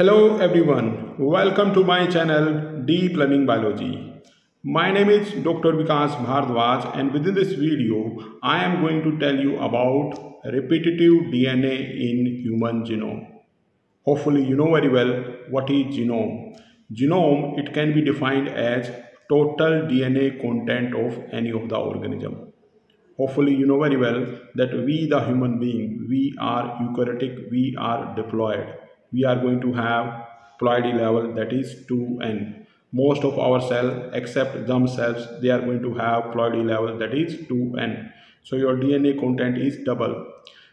Hello everyone, welcome to my channel Deep Learning Biology. My name is Dr. Vikas Bhardwaj, and within this video I am going to tell you about repetitive DNA in human genome. Hopefully you know very well what is genome. Genome, it can be defined as total DNA content of any of the organism. Hopefully you know very well that we the human being, we are eukaryotic, we are diploid. We are going to have ploidy level, that is 2n. Most of our cell except germ cells, they are going to have ploidy level, that is 2n. So your DNA content is double.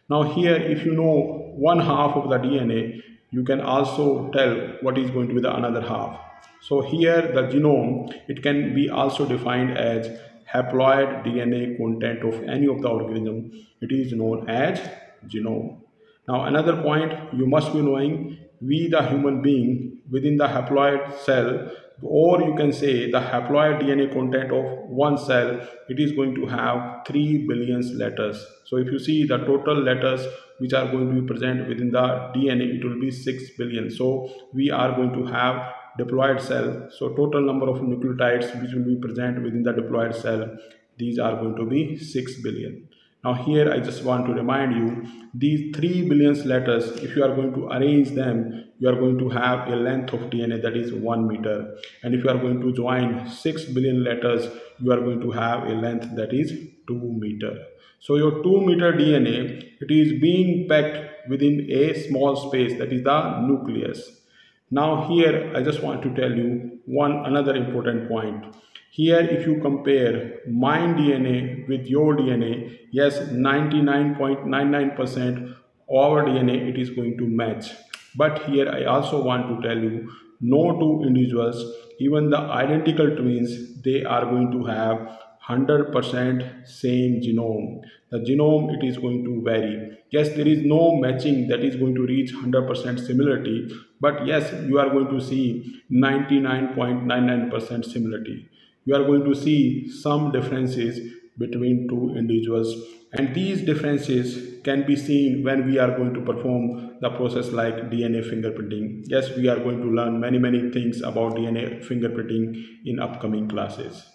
Now here, if you know one half of the DNA, you can also tell what is going to be the another half. So here the genome, it can be also defined as haploid DNA content of any of the organism. It is known as genome. Now another point you must be knowing, we the human being, within the haploid cell, or you can say the haploid DNA content of one cell, it is going to have 3 billion letters. So if you see the total letters which are going to be present within the DNA, it will be 6 billion. So we are going to have diploid cell. So total number of nucleotides which will be present within the diploid cell, these are going to be 6 billion. Now here I just want to remind you, these 3 billion letters, if you are going to arrange them, you are going to have a length of DNA, that is 1 meter. And if you are going to join 6 billion letters, you are going to have a length, that is 2 meter. So your 2 meter DNA, it is being packed within a small space, that is the nucleus. Now here I just want to tell you another important point. Here if you compare my DNA with your DNA, yes, 99.99% of our DNA, it is going to match. But here I also want to tell you, no two individuals, even the identical twins, they are going to have 100% same genome. The genome, it is going to vary. Yes, there is no matching that is going to reach 100% similarity, but yes, you are going to see 99.99% similarity. You are going to see some differences between two individuals, and these differences can be seen when we are going to perform the process like DNA fingerprinting. Yes, we are going to learn many things about DNA fingerprinting in upcoming classes.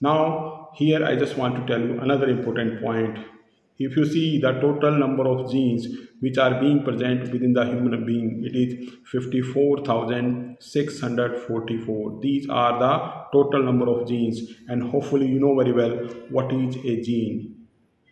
Now here I just want to tell you another important point. If you see the total number of genes which are being present within the human being, it is 54,644. These are the total number of genes, and hopefully you know very well what is a gene.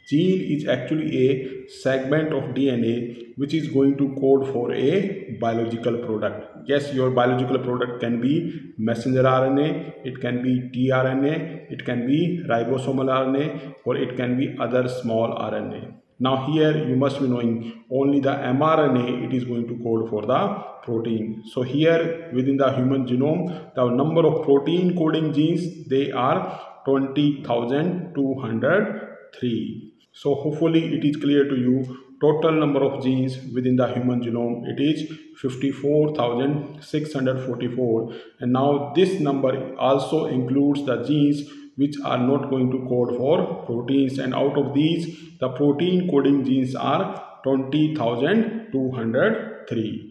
Gene is actually a segment of DNA which is going to code for a biological product. Yes, your biological product can be messenger RNA, it can be tRNA, it can be ribosomal RNA, or it can be other small RNA. Now here you must be knowing, only the mRNA, it is going to code for the protein. So here within the human genome, the number of protein coding genes, they are 20,203. So hopefully it is clear to you, total number of genes within the human genome, it is 54,644, and now this number also includes the genes which are not going to code for proteins, and out of these the protein coding genes are 20,203.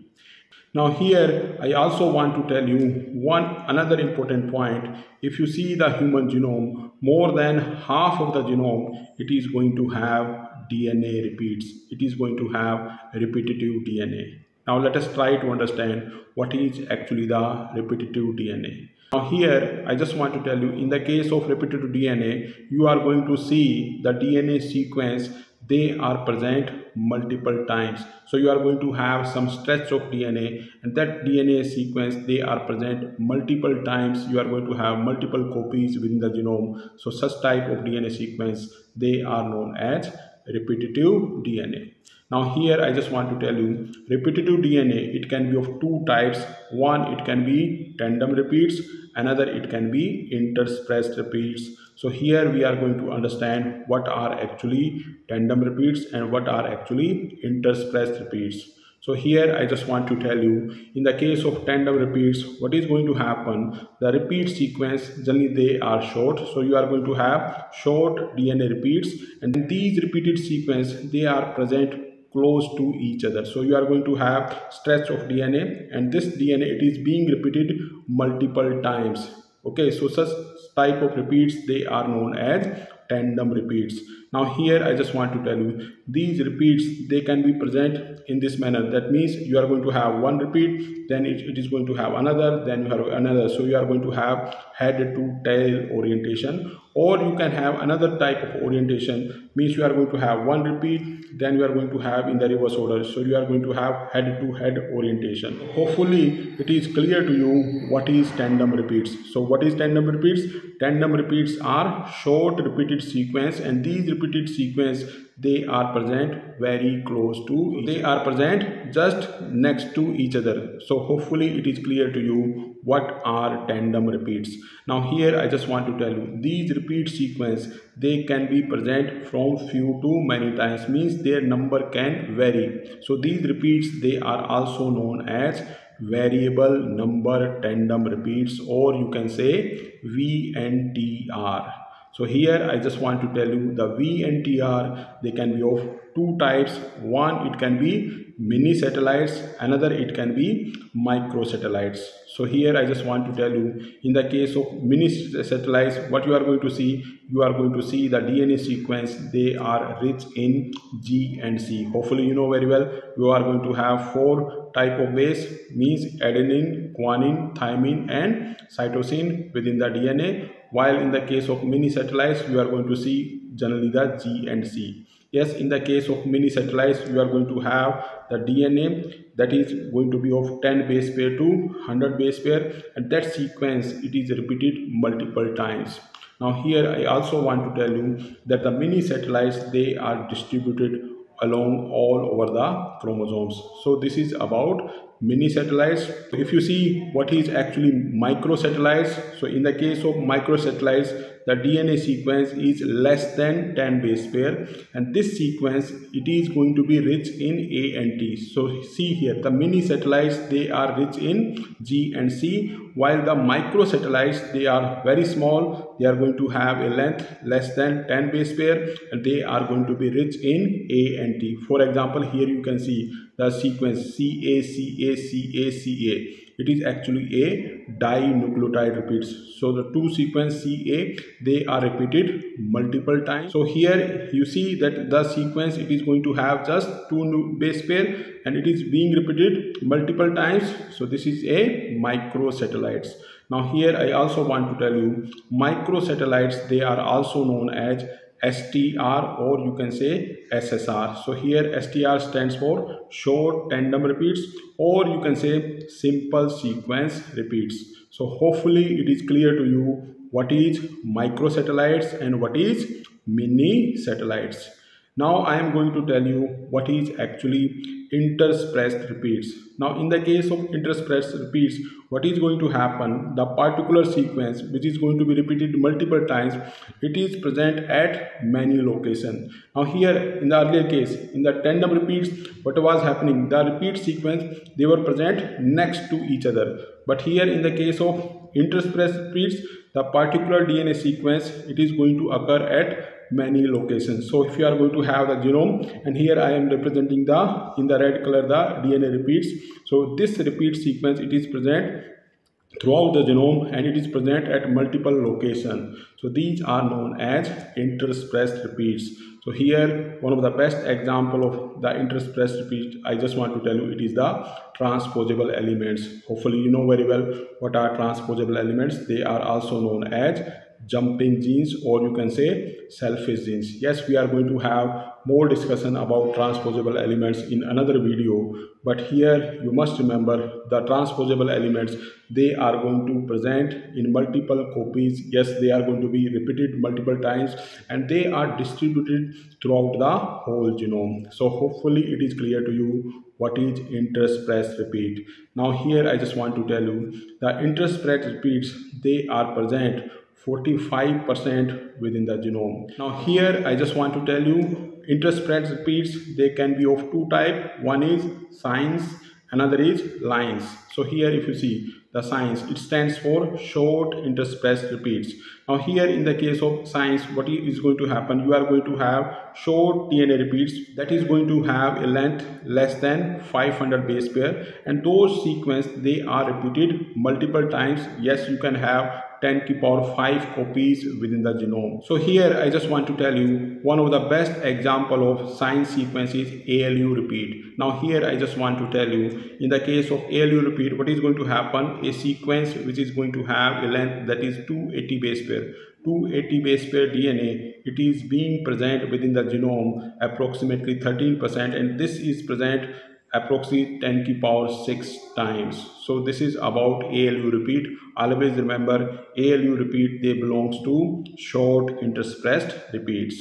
Now here I also want to tell you another important point. If you see the human genome, more than half of the genome, it is going to have DNA repeats. It is going to have repetitive DNA. Now let us try to understand what is actually the repetitive DNA. Now here I just want to tell you, in the case of repetitive DNA, you are going to see the DNA sequence, they are present multiple times. So you are going to have some stretch of DNA, and that DNA sequence, they are present multiple times. You are going to have multiple copies within the genome. So such type of DNA sequence, they are known as repetitive DNA. Now here I just want to tell you, repetitive DNA, it can be of two types. One, it can be tandem repeats, another it can be interspersed repeats. So here we are going to understand what are actually tandem repeats and what are actually interspersed repeats. So here I just want to tell you, in the case of tandem repeats, what is going to happen, the repeat sequence, generally they are short. So you are going to have short DNA repeats, and these repeated sequence, they are present close to each other. So you are going to have stretch of DNA, and this DNA, it is being repeated multiple times. Okay, so such type of repeats, they are known as tandem repeats. Now here I just want to tell you, these repeats, they can be present in this manner. That means you are going to have one repeat, then it is going to have another, then you have another. So you are going to have head to tail orientation, or you can have another type of orientation, means you are going to have one repeat, then you are going to have in the reverse order. So you are going to have head to head orientation. Hopefully it is clear to you what is tandem repeats. So what is tandem repeats? Tandem repeats are short repeated sequence, and these repeated sequence, they are present very close to each other. They are present just next to each other. So hopefully it is clear to you what are tandem repeats. Now here I just want to tell you, these repeat sequence, they can be present from few to many times, means their number can vary. So these repeats, they are also known as variable number tandem repeats, or you can say VNTR. So here I just want to tell you, the VNTR, they can be of two types. One, it can be mini satellites, another it can be microsatellites. So here I just want to tell you, in the case of mini satellites, what you are going to see, you are going to see the DNA sequence, they are rich in G and C. Hopefully you know very well, you are going to have four type of base, means adenine, guanine, thymine and cytosine within the DNA. While in the case of mini satellites, you are going to see generally the G and C. Yes, in the case of mini satellites, you are going to have the DNA that is going to be of 10 base pair to 100 base pair, and that sequence, it is repeated multiple times. Now here I also want to tell you that the mini satellites, they are distributed along all over the chromosomes. So this is about mini satellites. If you see what is actually microsatellites, so in the case of microsatellites, the DNA sequence is less than 10 base pair, and this sequence, it is going to be rich in A and T. So see here, the mini satellites, they are rich in G and C, while the microsatellites, they are very small, they are going to have a length less than 10 base pair, and they are going to be rich in A and T. For example, here you can see the sequence CA. It is actually a dinucleotide repeats. So the two sequence CA, they are repeated multiple times. So here you see that the sequence, it is going to have just two base pair, and it is being repeated multiple times. So this is a microsatellites. Now here I also want to tell you, microsatellites, they are also known as STR, or you can say SSR. So here STR stands for short tandem repeats, or you can say simple sequence repeats. So hopefully it is clear to you what is microsatellites and what is mini satellites. Now I am going to tell you what is actually interspersed repeats. Now in the case of interspersed repeats, what is going to happen, the particular sequence which is going to be repeated multiple times, it is present at many locations. Now here in the earlier case, in the tandem repeats, what was happening, the repeat sequence, they were present next to each other. But here in the case of interspersed repeats, the particular DNA sequence, it is going to occur at many locations. So if you are going to have the genome, and here I am representing the, in the red color, the DNA repeats. So this repeat sequence, it is present throughout the genome, and it is present at multiple locations. So these are known as interspersed repeats. So here one of the best example of the interspersed repeat, I just want to tell you, it is the transposable elements. Hopefully you know very well what are transposable elements. They are also known as jumping genes, or you can say selfish genes. Yes, we are going to have more discussion about transposable elements in another video, but here you must remember, the transposable elements, they are going to present in multiple copies. Yes, they are going to be repeated multiple times, and they are distributed throughout the whole genome. So hopefully it is clear to you what is interspersed repeat. Now here I just want to tell you, the interspersed repeats, they are present 45% within the genome. Now here I just want to tell you, interspersed repeats, they can be of two types. One is SINEs Another is lines. So here if you see the signs, it stands for short interspersed repeats. Now here in the case of signs, what is going to happen, you are going to have short DNA repeats that is going to have a length less than 500 base pair, and those sequence they are repeated multiple times. Yes, you can have 10 to the power 5 copies within the genome. So here I just want to tell you one of the best example of sign sequence is ALU repeat. Now here I just want to tell you in the case of ALU repeat what is going to happen, a sequence which is going to have a length that is 280 base pair. 280 base pair DNA, it is being present within the genome approximately 13%, and this is present approximately 10 to the power 6 times. So this is about ALU repeat. Always remember, ALU repeat, they belongs to short interspersed repeats.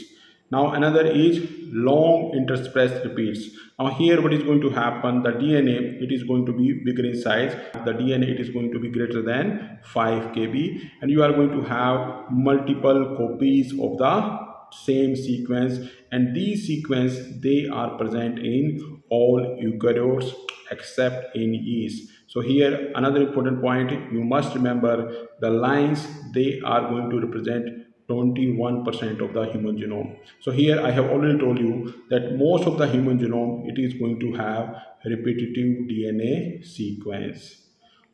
Now another is long interspersed repeats. Now here what is going to happen, the DNA, it is going to be bigger in size. The DNA, it is going to be greater than 5 kb, and you are going to have multiple copies of the same sequence, and these sequence they are present in all eukaryotes except in yeast. So here another important point, you must remember the lines, they are going to represent 21% of the human genome. So here I have already told you that most of the human genome, it is going to have repetitive DNA sequence.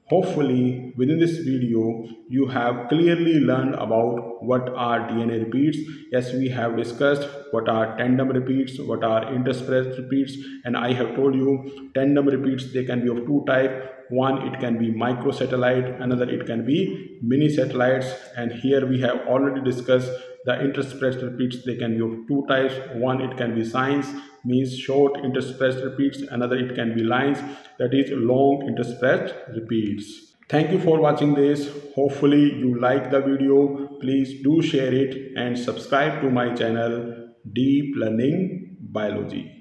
Hopefully within this video you have clearly learned about what are DNA repeats. Yes, we have discussed what are tandem repeats, what are interspersed repeats, and I have told you tandem repeats, they can be of two types. One, it can be microsatellite, another it can be mini satellites, and here we have already discussed the interspersed repeats, they can be of two types. One, it can be signs, means short interspersed repeats, another it can be lines, that is long interspersed repeats. Thank you for watching this. Hopefully you like the video. Please do share it and subscribe to my channel Deep Learning Biology.